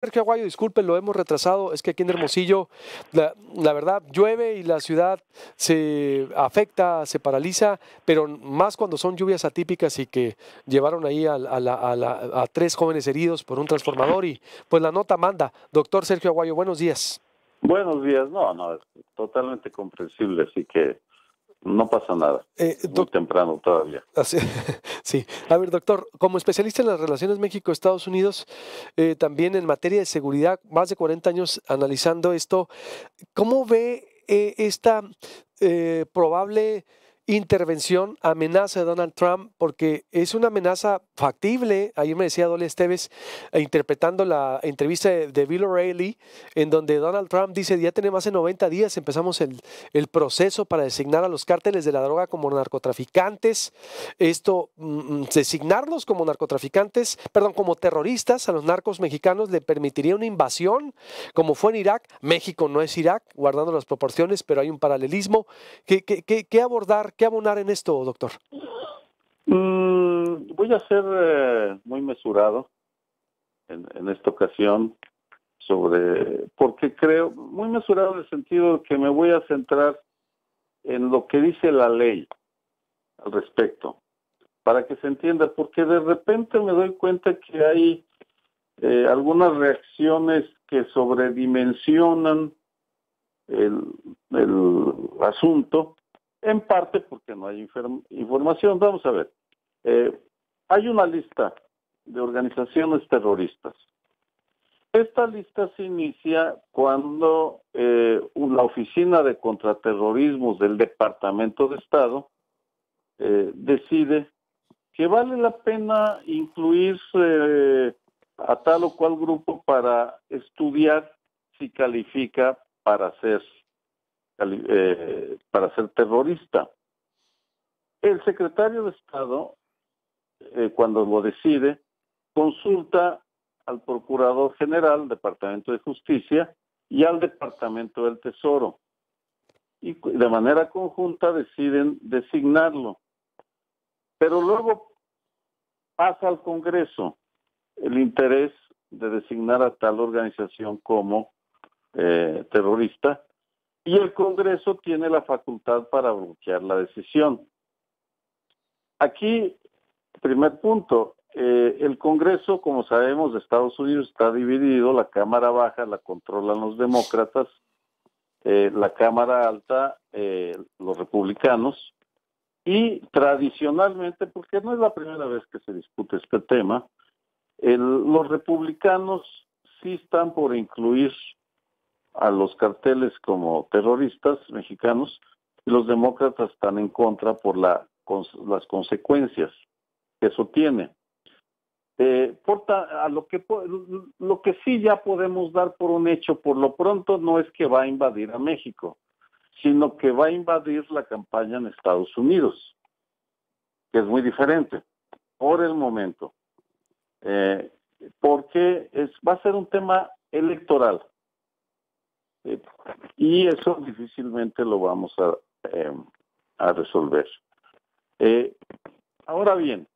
Sergio Aguayo, disculpen, lo hemos retrasado, es que aquí en Hermosillo la verdad llueve y la ciudad se afecta, se paraliza, pero más cuando son lluvias atípicas y que llevaron ahí a tres jóvenes heridos por un transformador y pues la nota manda. Doctor Sergio Aguayo, buenos días. Buenos días, no, es totalmente comprensible, así que no pasa nada, muy temprano todavía. Sí, a ver, doctor, como especialista en las relaciones México-Estados Unidos, también en materia de seguridad, más de 40 años analizando esto, ¿cómo ve esta probable intervención, amenaza de Donald Trump? Porque es una amenaza factible. Ayer me decía Dole Esteves, interpretando la entrevista de Bill O'Reilly, en donde Donald Trump dice, ya tenemos hace 90 días, empezamos el proceso para designar a los cárteles de la droga como narcotraficantes, designarlos como narcotraficantes, perdón, como terroristas a los narcos mexicanos le permitiría una invasión, como fue en Irak. México no es Irak, guardando las proporciones, pero hay un paralelismo. ¿Qué abordar? ¿Qué abonar en esto, doctor? Voy a ser muy mesurado en esta ocasión, porque creo, muy mesurado en el sentido que me voy a centrar en lo que dice la ley al respecto, para que se entienda, porque de repente me doy cuenta que hay algunas reacciones que sobredimensionan el asunto. En parte porque no hay información. Vamos a ver, hay una lista de organizaciones terroristas. Esta lista se inicia cuando la Oficina de Contraterrorismo del Departamento de Estado decide que vale la pena incluirse a tal o cual grupo para estudiar si califica para ser terrorista. El secretario de Estado, cuando lo decide, consulta al Procurador General, Departamento de Justicia y al Departamento del Tesoro, y de manera conjunta deciden designarlo. Pero luego pasa al Congreso el interés de designar a tal organización como terrorista, y el Congreso tiene la facultad para bloquear la decisión. Aquí, primer punto, el Congreso, como sabemos, de Estados Unidos está dividido. La Cámara Baja la controlan los demócratas, la Cámara Alta los republicanos, y tradicionalmente, porque no es la primera vez que se discute este tema, los republicanos sí están por incluir a los carteles como terroristas mexicanos, y los demócratas están en contra por las consecuencias que eso tiene. Lo que sí ya podemos dar por un hecho, por lo pronto, no es que va a invadir a México, sino que va a invadir la campaña en Estados Unidos, que es muy diferente, por el momento, porque va a ser un tema electoral. Y eso difícilmente lo vamos a resolver. Ahora bien,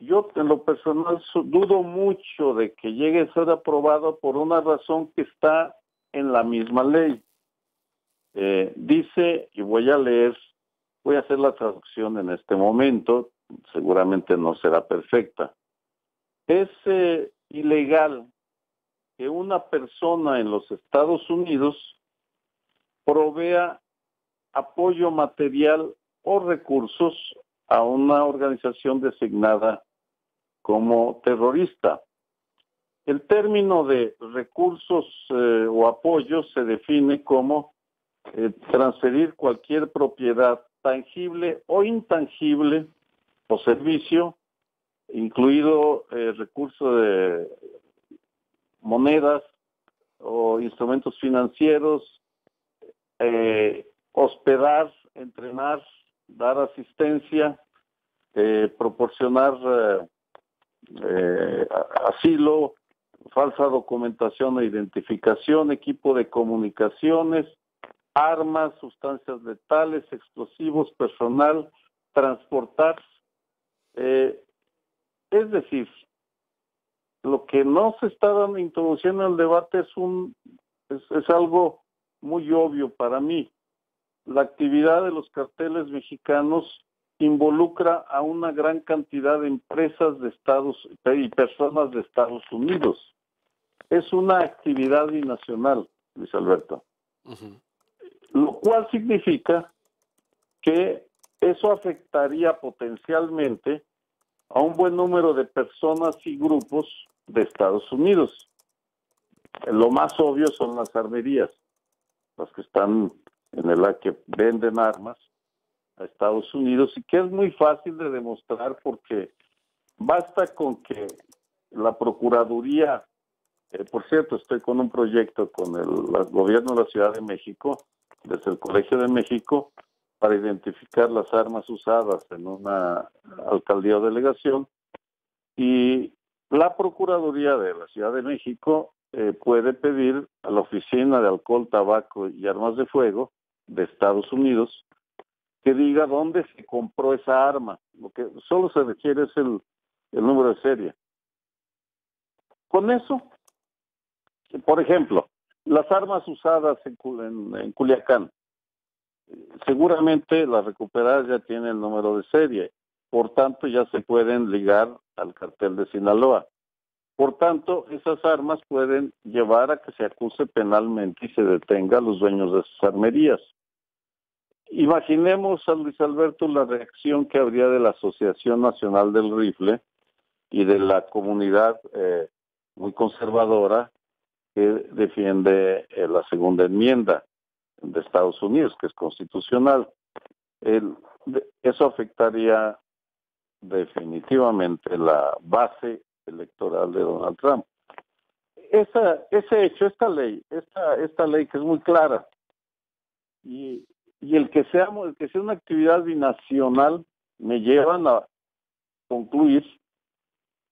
yo en lo personal dudo mucho de que llegue a ser aprobado por una razón que está en la misma ley. Dice, y voy a hacer la traducción en este momento, seguramente no será perfecta. Es ilegal que una persona en los Estados Unidos provea apoyo material o recursos a una organización designada como terrorista. El término de recursos o apoyo se define como transferir cualquier propiedad tangible o intangible o servicio, incluido recursos de monedas o instrumentos financieros, hospedar, entrenar, dar asistencia, proporcionar asilo, falsa documentación e identificación, equipo de comunicaciones, armas, sustancias letales, explosivos, personal, transportar. Es decir, Lo que no se está dando introduciendo en el debate es algo muy obvio para mí. La actividad de los carteles mexicanos involucra a una gran cantidad de empresas de Estados y personas de Estados Unidos. Es una actividad binacional, Luis Alberto. Uh-huh. Lo cual significa que eso afectaría potencialmente a un buen número de personas y grupos de Estados Unidos. Lo más obvio son las armerías, las que están en la que venden armas a Estados Unidos, y que es muy fácil de demostrar porque basta con que la Procuraduría, por cierto, estoy con un proyecto con el gobierno de la Ciudad de México, desde el Colegio de México, para identificar las armas usadas en una alcaldía o delegación, y la Procuraduría de la Ciudad de México puede pedir a la Oficina de Alcohol, Tabaco y Armas de Fuego de Estados Unidos que diga dónde se compró esa arma. Lo que solo se requiere es el número de serie. Con eso, por ejemplo, las armas usadas en Culiacán, seguramente las recuperadas ya tienen el número de serie, por tanto ya se pueden ligar al cartel de Sinaloa. Por tanto, esas armas pueden llevar a que se acuse penalmente y se detenga a los dueños de esas armerías. Imaginemos, a Luis Alberto, la reacción que habría de la Asociación Nacional del Rifle y de la comunidad muy conservadora que defiende la segunda enmienda de Estados Unidos, que es constitucional. Eso afectaría definitivamente la base electoral de Donald Trump. Ese hecho, esta ley que es muy clara, y el que sea una actividad binacional, me llevan a concluir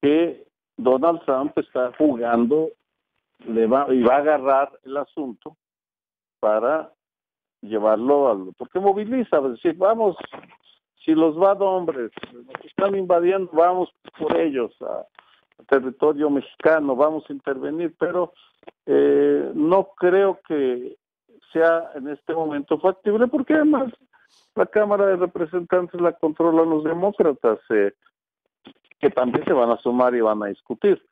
que Donald Trump está jugando y va a agarrar el asunto para llevarlo porque moviliza, es decir, vamos, si los bad hombres nos están invadiendo, vamos por ellos al territorio mexicano, vamos a intervenir, pero no creo que sea en este momento factible, porque además la Cámara de Representantes la controlan los demócratas, que también se van a sumar y van a discutir.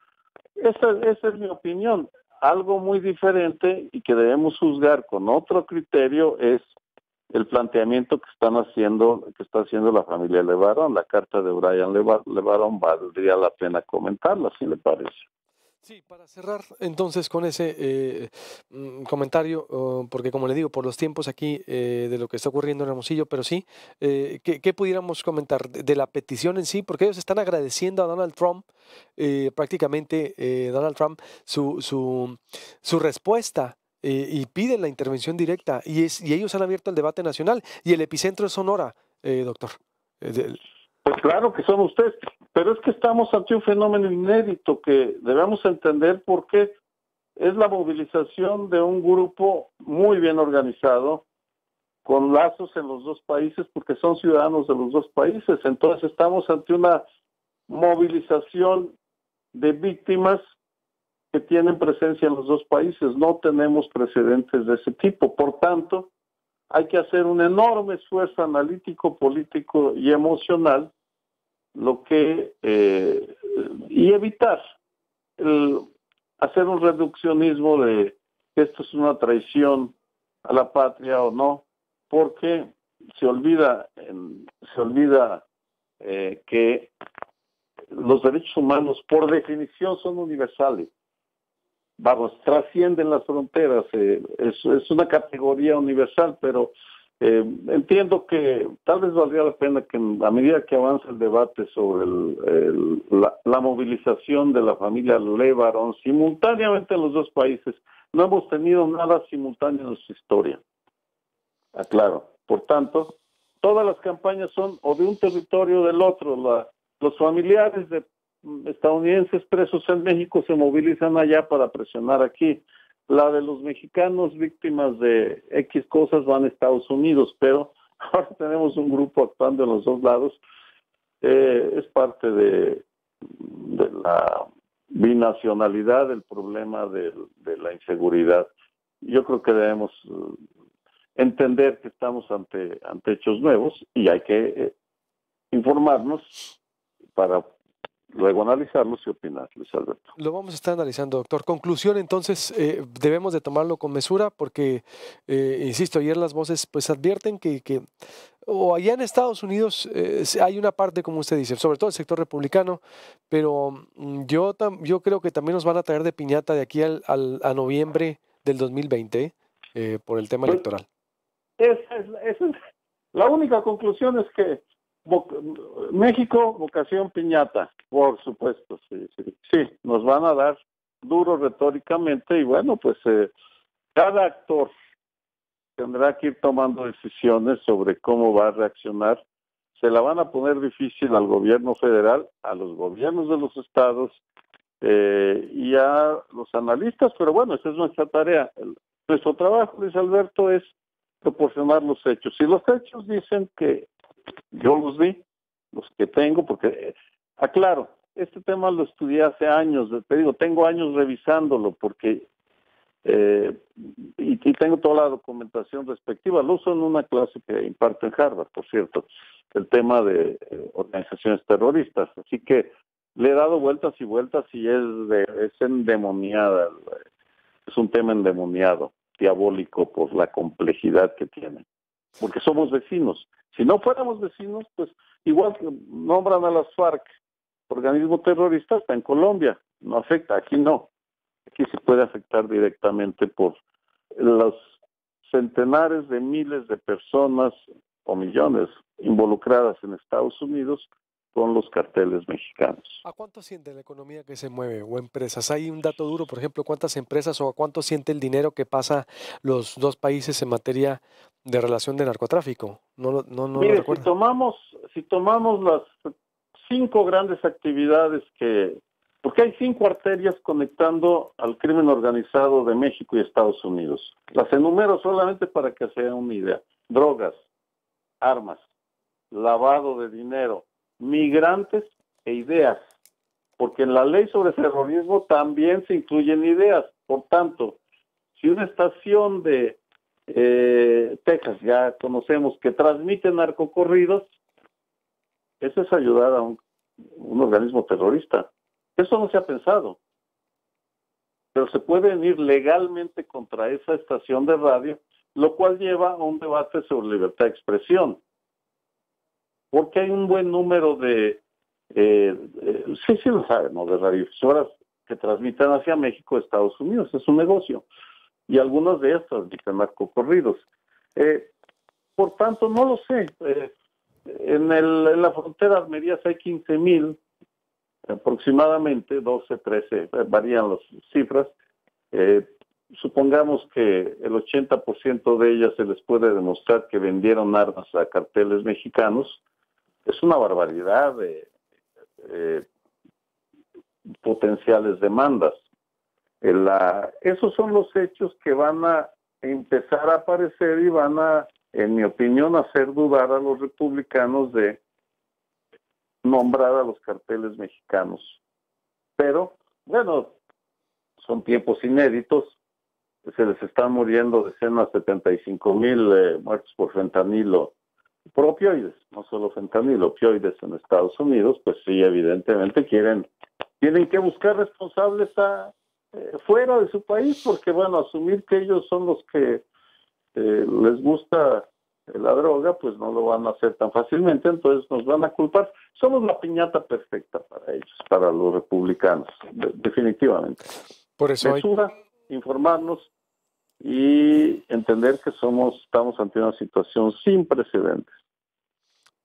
Esa es mi opinión. Algo muy diferente y que debemos juzgar con otro criterio es el planteamiento que está haciendo la familia LeBarón. La carta de Brian LeBarón valdría la pena comentarla, si le parece. Sí, para cerrar entonces con ese comentario, porque como le digo, por los tiempos aquí de lo que está ocurriendo en Hermosillo, pero sí, ¿qué pudiéramos comentar de la petición en sí? Porque ellos están agradeciendo a Donald Trump, prácticamente Donald Trump, su respuesta, y piden la intervención directa, y ellos han abierto el debate nacional, y el epicentro es Sonora, doctor. Pues claro que son ustedes, pero es que estamos ante un fenómeno inédito que debemos entender, porque es la movilización de un grupo muy bien organizado, con lazos en los dos países, porque son ciudadanos de los dos países. Entonces estamos ante una movilización de víctimas que tienen presencia en los dos países. No tenemos precedentes de ese tipo, por tanto hay que hacer un enorme esfuerzo analítico, político y emocional, y evitar hacer un reduccionismo de que esto es una traición a la patria o no, porque se olvida que los derechos humanos por definición son universales. Vamos, trascienden las fronteras, es una categoría universal, pero entiendo que tal vez valdría la pena que a medida que avanza el debate sobre la movilización de la familia LeBarón simultáneamente en los dos países, no hemos tenido nada simultáneo en nuestra historia, aclaro. Por tanto, todas las campañas son o de un territorio o del otro. Los familiares de estadounidenses presos en México se movilizan allá para presionar aquí. La de los mexicanos víctimas de X cosas van a Estados Unidos, pero ahora tenemos un grupo actuando en los dos lados. Es parte de la binacionalidad el problema de la inseguridad. Yo creo que debemos entender que estamos ante hechos nuevos y hay que informarnos para luego analizarlos y opinar, Luis Alberto. Lo vamos a estar analizando, doctor. Conclusión, entonces, debemos de tomarlo con mesura porque, insisto, ayer las voces pues advierten que o allá en Estados Unidos hay una parte, como usted dice, sobre todo el sector republicano, pero yo creo que también nos van a traer de piñata de aquí a noviembre del 2020 por el tema electoral. La única conclusión es que México, vocación piñata, por supuesto, sí, nos van a dar duro retóricamente y bueno, pues cada actor tendrá que ir tomando decisiones sobre cómo va a reaccionar. Se la van a poner difícil al gobierno federal, a los gobiernos de los estados y a los analistas, pero bueno, esa es nuestra tarea. Nuestro trabajo, Luis Alberto, es proporcionar los hechos. Si los hechos dicen que yo los vi, los que tengo, porque, aclaro, este tema lo estudié hace años, te digo, tengo años revisándolo, porque y tengo toda la documentación respectiva, lo uso en una clase que imparto en Harvard, por cierto, el tema de organizaciones terroristas, así que le he dado vueltas y vueltas y es endemoniada, es un tema endemoniado, diabólico por la complejidad que tiene, porque somos vecinos. Si no fuéramos vecinos, pues igual que nombran a las FARC, organismo terrorista, está en Colombia, no afecta, aquí no. Aquí se puede afectar directamente por los centenares de miles de personas o millones involucradas en Estados Unidos con los carteles mexicanos. ¿A cuánto siente la economía que se mueve o empresas? Hay un dato duro, por ejemplo, ¿cuántas empresas o a cuánto siente el dinero que pasa los dos países en materia de relación de narcotráfico? No. Mire, si tomamos las 5 grandes actividades que... Porque hay 5 arterias conectando al crimen organizado de México y Estados Unidos. Las enumero solamente para que se den una idea. Drogas, armas, lavado de dinero, migrantes e ideas. Porque en la ley sobre terrorismo también se incluyen ideas. Por tanto, si una estación de Texas, ya conocemos, que transmite narcocorridos, eso es ayudar a un organismo terrorista. Eso no se ha pensado, pero se pueden ir legalmente contra esa estación de radio, lo cual lleva a un debate sobre libertad de expresión, porque hay un buen número de, sí lo sabemos, de radiodifusoras que transmitan hacia México, Estados Unidos, es un negocio, y algunas de ellas transmiten narcocorridos. Por tanto, no lo sé, en la frontera de Almería hay 15,000, aproximadamente 12, 13, varían las cifras. Supongamos que el 80% de ellas se les puede demostrar que vendieron armas a carteles mexicanos. Es una barbaridad de potenciales demandas. Esos son los hechos que van a empezar a aparecer y van a, en mi opinión, hacer dudar a los republicanos de nombrar a los carteles mexicanos. Pero, bueno, son tiempos inéditos. Se les están muriendo decenas, 75,000 muertos por fentanilo, por opioides, no solo fentanilo, opioides en Estados Unidos. Pues sí, evidentemente tienen que buscar responsables fuera de su país, porque, bueno, asumir que ellos son los que les gusta la droga, pues no lo van a hacer tan fácilmente, entonces nos van a culpar. Somos la piñata perfecta para ellos, para los republicanos, definitivamente. Por eso mesura, informarnos y entender que estamos ante una situación sin precedentes.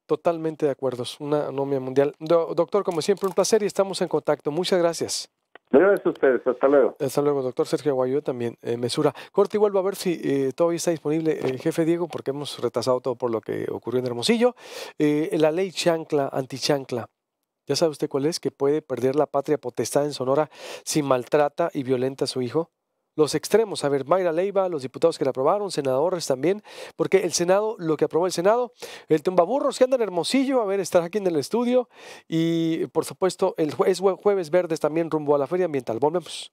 Totalmente de acuerdo, es una anomia mundial. Doctor, como siempre, un placer y estamos en contacto. Muchas gracias. Gracias a ustedes, hasta luego. Hasta luego, doctor Sergio Aguayo, también mesura. Corte y vuelvo a ver si todavía está disponible el jefe Diego, porque hemos retrasado todo por lo que ocurrió en Hermosillo. La ley chancla, antichancla, ya sabe usted cuál es, que puede perder la patria potestad en Sonora si maltrata y violenta a su hijo los extremos. A ver, Mayra Leiva, los diputados que la aprobaron, senadores también, porque el Senado, lo que aprobó el Senado, el tumbaburros que anda en Hermosillo, a ver, estará aquí en el estudio y, por supuesto, el jueves verdes también rumbo a la Feria Ambiental. Volvemos.